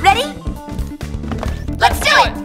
Ready? Let's do it!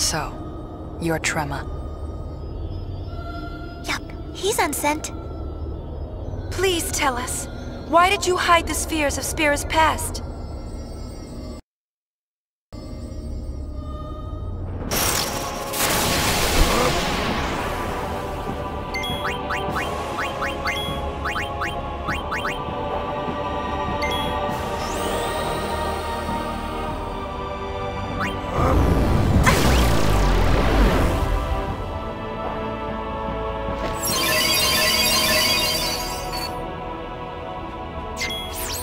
So, you're Tremor. Yup, he's unsent. Please tell us, why did you hide the spheres of Spira's past?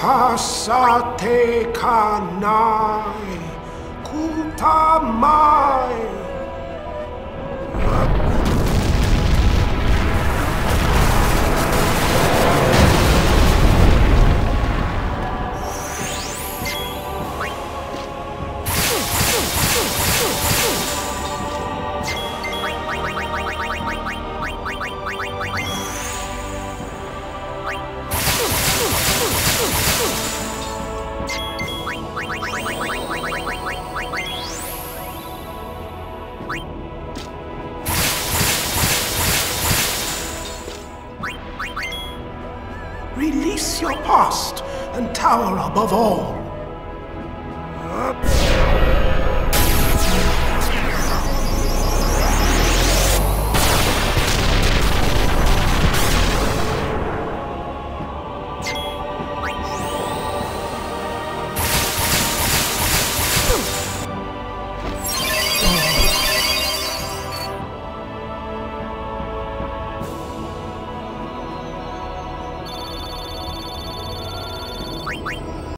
Hasate kanai kutamai. Release your past and tower above all.